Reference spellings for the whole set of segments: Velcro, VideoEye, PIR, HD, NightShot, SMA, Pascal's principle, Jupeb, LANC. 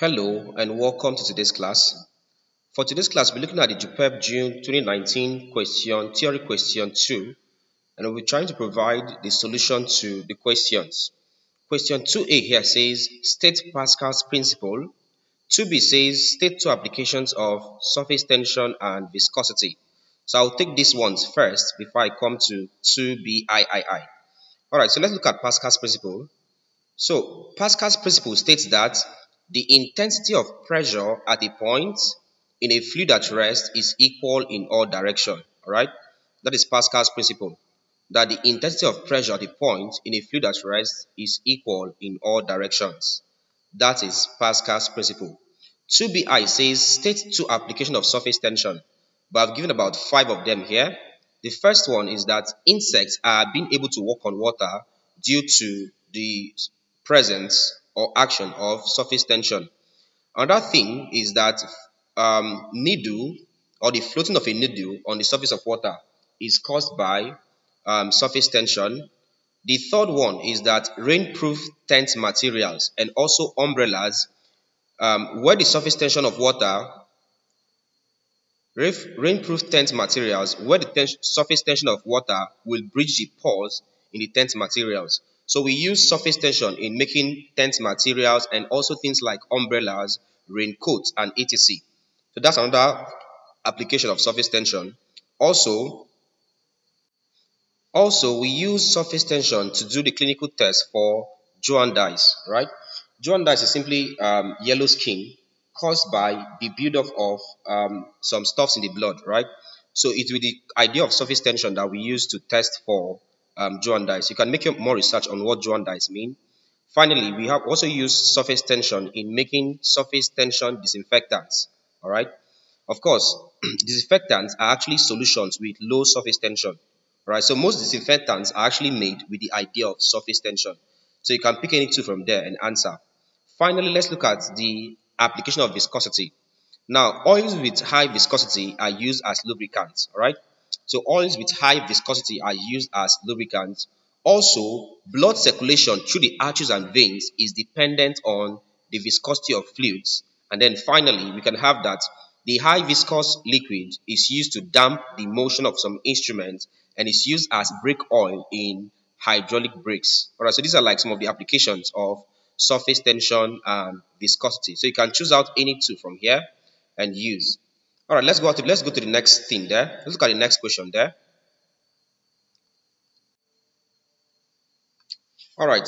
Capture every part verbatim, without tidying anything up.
Hello and welcome to today's class. For today's class, we're looking at the Jupeb June twenty nineteen question, theory question two, and we'll be trying to provide the solution to the questions. Question two A here says, state Pascal's principle. two B says, state two applications of surface tension and viscosity. So I'll take these ones first before I come to two B I I I. Alright, so let's look at Pascal's principle. So Pascal's principle states that the intensity of pressure at a point in a fluid at rest is equal in all directions. Alright? That is Pascal's principle. That the intensity of pressure at a point in a fluid at rest is equal in all directions. That is Pascal's principle. two B I says state two application of surface tension. But I've given about five of them here. The first one is that insects are being able to walk on water due to the presence or action of surface tension. Another thing is that um, needle or the floating of a needle on the surface of water is caused by um, surface tension. The third one is that rainproof tent materials and also umbrellas, um, where the surface tension of water, rainproof tent materials, where the ten surface tension of water will breach the pores in the tent materials. So we use surface tension in making tent materials and also things like umbrellas, raincoats, and et cetera. So that's another application of surface tension. Also, also we use surface tension to do the clinical test for jaundice, right? Jaundice is simply um, yellow skin caused by the buildup of um, some stuffs in the blood, right? So it's with the idea of surface tension that we use to test for Um, jaundice. You can make more research on what jaundice mean. Finally, we have also used surface tension in making surface tension disinfectants. All right. Of course, disinfectants are actually solutions with low surface tension. All right. So most disinfectants are actually made with the idea of surface tension. So you can pick any two from there and answer. Finally, let's look at the application of viscosity. Now, oils with high viscosity are used as lubricants. All right. So oils with high viscosity are used as lubricants. Also, blood circulation through the arteries and veins is dependent on the viscosity of fluids. And then finally, we can have that the high viscous liquid is used to damp the motion of some instruments and is used as brake oil in hydraulic brakes. All right, so these are like some of the applications of surface tension and viscosity. So you can choose out any two from here and use. All right, let's go to let's go to the next thing there. Let's look at the next question there. All right,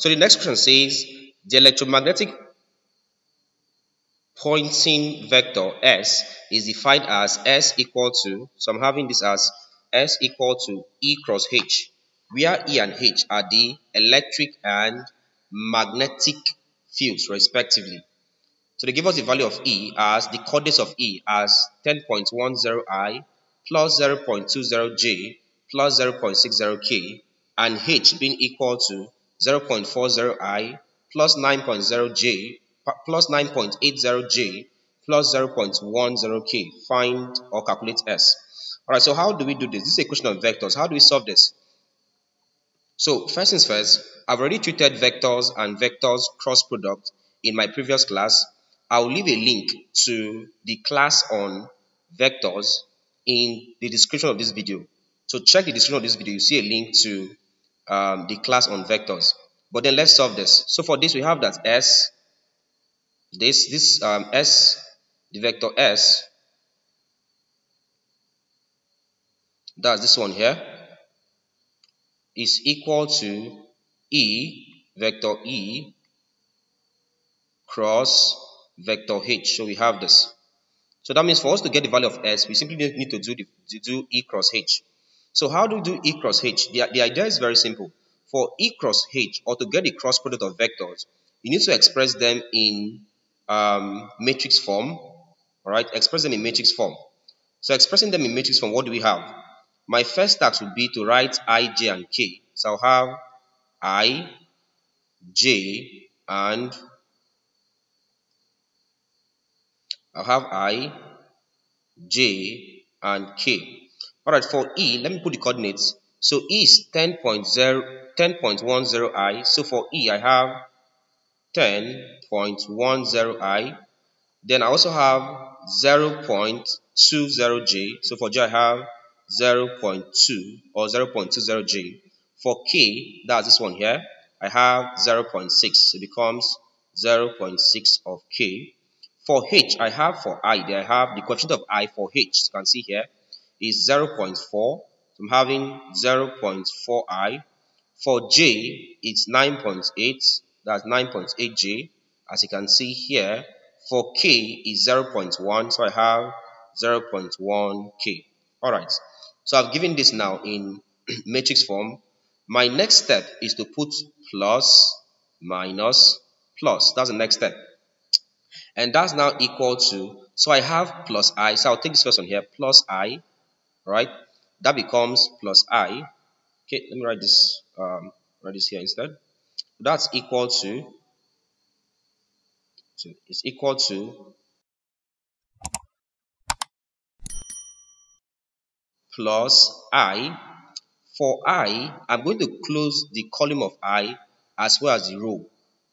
so the next question says the electromagnetic pointing vector S is defined as S equal to, so I'm having this as S equal to E cross H, where E and H are the electric and magnetic fields respectively. So they give us the value of E as the coordinates of E as ten point one zero I plus zero point two zero J plus zero point six zero K and H being equal to zero point four zero I plus nine point zero J plus nine point eight zero J plus zero point one zero K. Find or calculate S. Alright, so how do we do this? This is a question of vectors. How do we solve this? So first things first, I've already treated vectors and vectors cross product in my previous class. I'll leave a link to the class on vectors in the description of this video. So check the description of this video. You see a link to um, the class on vectors. But then let's solve this. So for this, we have that S, this, this um, S, the vector S, that's this one here, is equal to E, vector E, cross vector H. So we have this. So that means for us to get the value of S, we simply need to do, the, to do E cross H. So how do we do E cross H? The, the idea is very simple. For E cross H, or to get the cross product of vectors, you need to express them in um, matrix form. All right, express them in matrix form. So expressing them in matrix form, what do we have? My first task would be to write I, J, and K. So I'll have I, J, and I'll have I, J, and K. Alright, for E, let me put the coordinates. So E is ten point one zero I. So for E, I have ten point one zero i. Then I also have zero point two zero j. So for j, I have zero point two or zero point two zero j. For k, that's this one here, I have zero point six. It becomes zero point six of k. For h, I have for I, there I have the coefficient of I for h, as you can see here, is zero point four. So I'm having zero point four i. For j, it's nine point eight. That's nine point eight j, as you can see here. For k is zero point one, so I have zero point one k. Alright, so I've given this now in matrix form. My next step is to put plus, minus, plus. That's the next step. And that's now equal to, so I have plus I, so I'll take this first one here, plus I, right? That becomes plus I. Okay, let me write this, um, write this here instead. That's equal to, so it's equal to plus I. For I, I'm going to close the column of I as well as the row.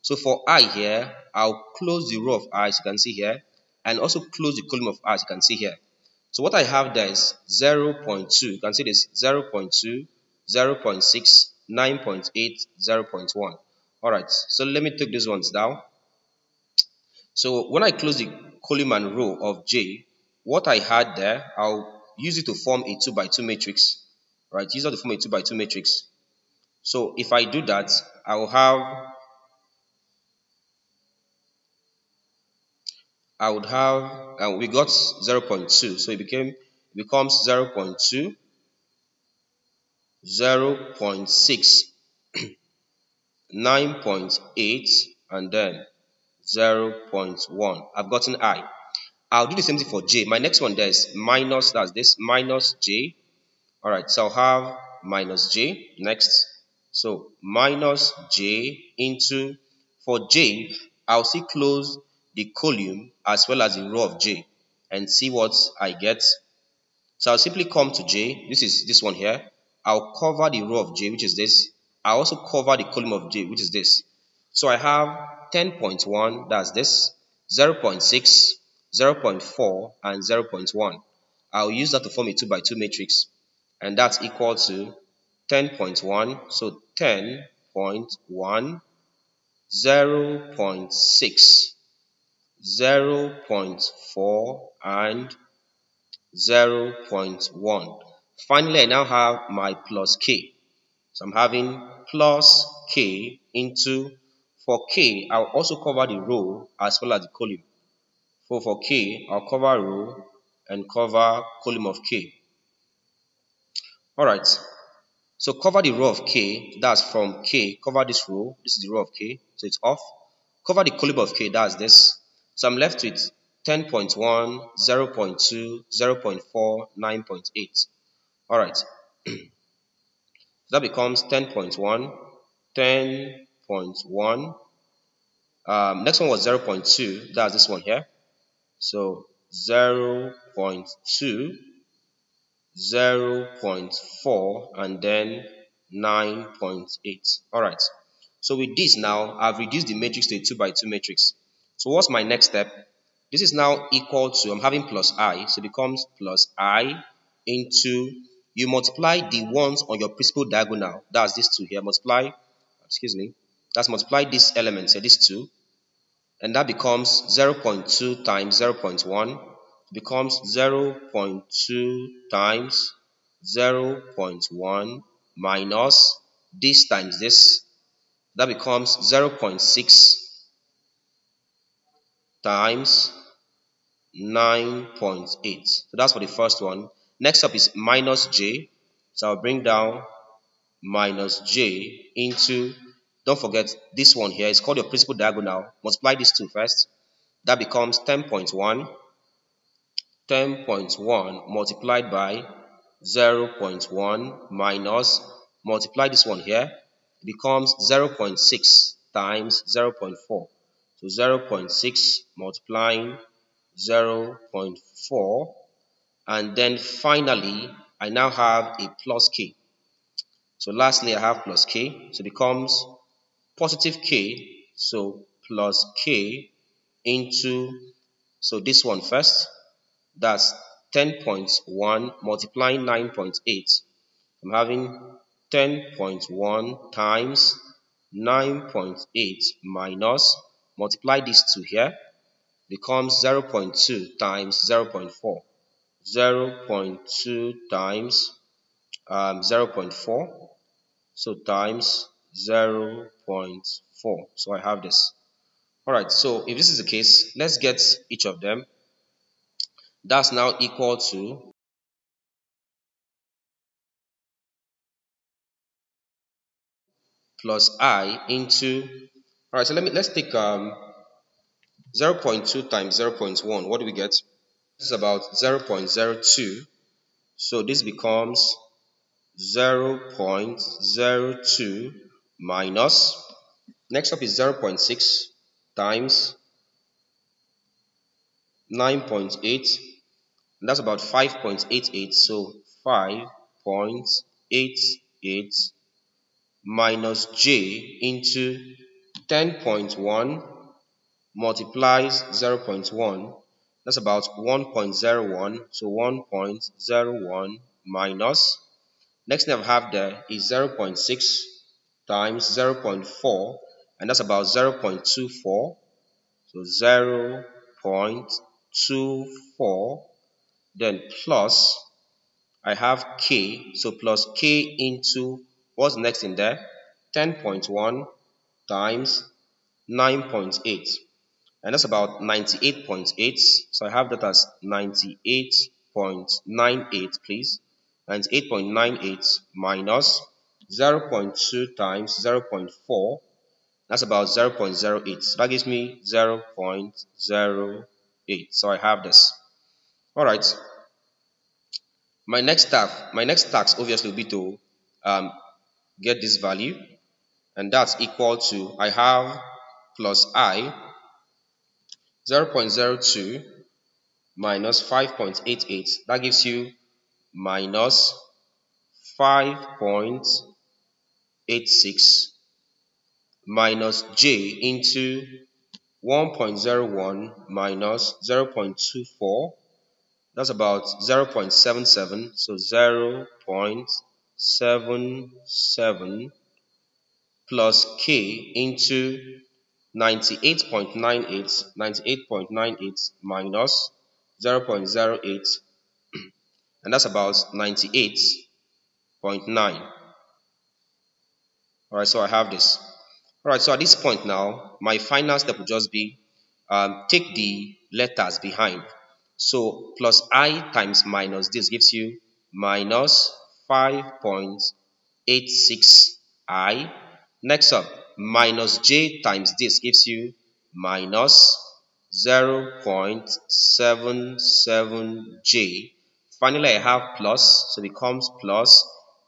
So for I here, I'll close the row of I, as you can see here, and also close the column of I, as you can see here. So what I have there is zero point two. You can see this zero point two, zero point six, nine point eight, zero point one. Alright, so let me take these ones down. So when I close the column and row of J, what I had there, I'll use it to form a two by two matrix. Right, use it to form a two by two matrix. So if I do that, I will have, I would have, uh, we got zero point two. So it became, it becomes zero point two, zero point six, nine point eight, and then zero point one. I've gotten I. I'll do the same thing for j. My next one there is minus, that's this, minus j. Alright, so I'll have minus j next. So minus j into, for j, I'll see close the column as well as the row of j and see what I get. So I'll simply come to j. This is this one here. I'll cover the row of j, which is this. I'll also cover the column of j, which is this. So I have ten point one, that's this, zero point six, zero point four, and zero point one. I'll use that to form a two by two matrix, and that's equal to ten point one, so ten point one, zero point six, zero point four, and zero point one. Finally, I now have my plus k. So I'm having plus k into, for k, I'll also cover the row as well as the column. So for k, I'll cover row and cover column of k. Alright, so cover the row of k, that's from k, cover this row, this is the row of k, so it's off. Cover the column of k, that's this. So I'm left with ten point one, zero point two, zero point four, nine point eight. Alright, that becomes ten point one, ten point one. Um, next one was zero point two, that's this one here. So zero point two, zero point four, and then nine point eight. Alright, so with this now, I've reduced the matrix to a two by two matrix. So what's my next step? This is now equal to, I'm having plus I, so it becomes plus I into, you multiply the ones on your principal diagonal, that's these two here, multiply, excuse me, that's multiply these elements here, these two, and that becomes zero point two times zero point one, becomes zero point two times zero point one minus this times this, that becomes zero point six times nine point eight. So that's for the first one. Next up is minus j, so I'll bring down minus j into, don't forget this one here, it's called your principal diagonal, multiply these two first, that becomes ten point one, ten point one multiplied by zero point one minus, multiply this one here, it becomes zero point six times zero point four, so zero point six multiplying zero point four, and then finally I now have a plus k. So lastly I have plus k, so it becomes positive k, so plus K into, so this one first, that's ten point one multiplying nine point eight. I'm having ten point one times nine point eight minus, multiply these two here, becomes zero point two times zero point four. zero point two times um, zero point four, so times zero point four. So I have this. Alright, so if this is the case, let's get each of them. That's now equal to plus I into, alright, so let me, let's take um, zero point two times zero point one. What do we get? This is about zero point zero two, so this becomes zero point zero two minus, next up is zero point six times nine point eight, and that's about five point eight eight, so five point eight eight minus j into ten point one multiplies zero point one, that's about one point zero one, so one point zero one minus, next thing I have there is zero point six times zero point four, and that's about zero point two four, so zero point two four, then plus I have K, so plus K into, what's next in there, ten point one times nine point eight, and that's about ninety-eight point eight, so I have that as ninety-eight point nine eight, please, ninety-eight point nine eight minus zero point two times zero point four, that's about zero point zero eight, so that gives me zero point zero eight, so I have this. Alright, my next task, my next task obviously will be to um, get this value, and that's equal to, I have plus I, zero point zero two minus five point eight eight, that gives you minus five point eight six minus j into one point zero one minus zero point two four, that's about zero point seven seven, so zero point seven seven plus k into ninety-eight point nine eight, ninety-eight point nine eight minus zero point zero eight, and that's about ninety-eight point nine. Alright, so I have this. Alright, so at this point now, my final step will just be um, take the letters behind. So plus I times minus this gives you minus five point eight six i. Next up, minus j times this gives you minus zero point seven seven j. Finally, I have plus, so it becomes plus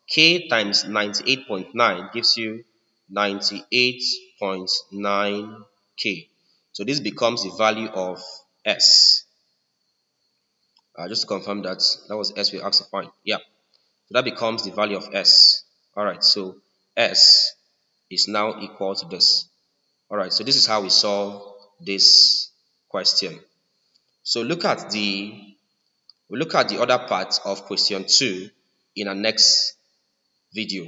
k times ninety-eight point nine gives you ninety-eight point nine k. So this becomes the value of s. Uh, just to confirm that, that was s we asked to find. Yeah. So that becomes the value of s. Alright, so s is now equal to this. Alright, so this is how we solve this question. So look at the we look at the other parts of question two in our next video.